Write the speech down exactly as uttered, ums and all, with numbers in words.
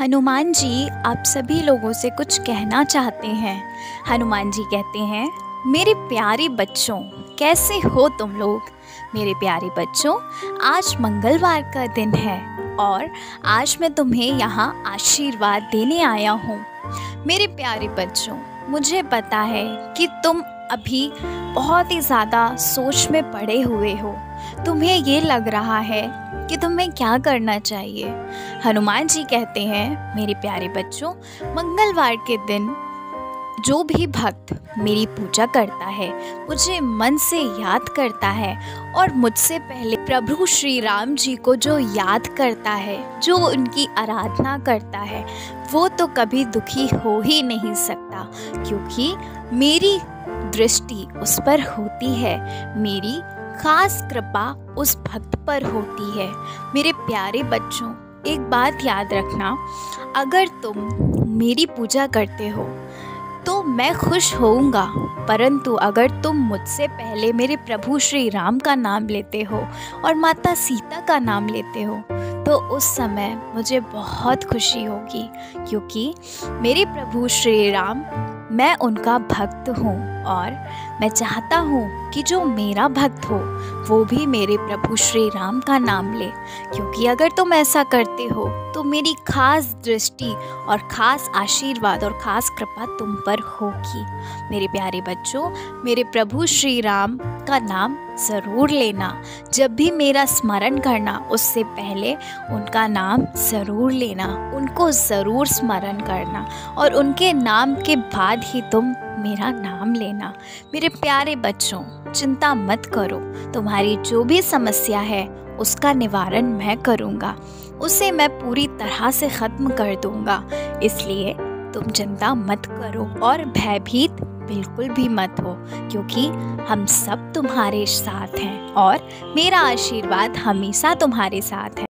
हनुमान जी आप सभी लोगों से कुछ कहना चाहते हैं। हनुमान जी कहते हैं, मेरे प्यारे बच्चों कैसे हो तुम लोग। मेरे प्यारे बच्चों आज मंगलवार का दिन है और आज मैं तुम्हें यहाँ आशीर्वाद देने आया हूँ। मेरे प्यारे बच्चों मुझे पता है कि तुम अभी बहुत ही ज़्यादा सोच में पड़े हुए हो। तुम्हें ये लग रहा है कि तुम्हें क्या करना चाहिए। हनुमान जी कहते हैं, मेरे प्यारे बच्चों मंगलवार के दिन जो भी भक्त मेरी पूजा करता है, मुझे मन से याद करता है और मुझसे पहले प्रभु श्री राम जी को जो याद करता है, जो उनकी आराधना करता है, वो तो कभी दुखी हो ही नहीं सकता, क्योंकि मेरी दृष्टि उस पर होती है, मेरी खास कृपा उस भक्त पर होती है। मेरे प्यारे बच्चों एक बात याद रखना, अगर तुम मेरी पूजा करते हो तो मैं खुश होऊंगा, परंतु अगर तुम मुझसे पहले मेरे प्रभु श्री राम का नाम लेते हो और माता सीता का नाम लेते हो तो उस समय मुझे बहुत खुशी होगी, क्योंकि मेरे प्रभु श्री राम, मैं उनका भक्त हूँ और मैं चाहता हूँ कि जो मेरा भक्त हो वो भी मेरे प्रभु श्री राम का नाम ले, क्योंकि अगर तुम ऐसा करते हो तो मेरी खास दृष्टि और खास आशीर्वाद और खास कृपा तुम पर होगी। मेरे प्यारे बच्चों मेरे प्रभु श्री राम का नाम ज़रूर लेना, जब भी मेरा स्मरण करना उससे पहले उनका नाम ज़रूर लेना, उनको ज़रूर स्मरण करना और उनके नाम के बाद ही तुम मेरा नाम लेना। मेरे प्यारे बच्चों चिंता मत करो, तुम्हारी जो भी समस्या है उसका निवारण मैं करूँगा, उसे मैं पूरी तरह से ख़त्म कर दूँगा, इसलिए तुम चिंता मत करो और भयभीत बिल्कुल भी मत हो, क्योंकि हम सब तुम्हारे साथ हैं और मेरा आशीर्वाद हमेशा तुम्हारे साथ है।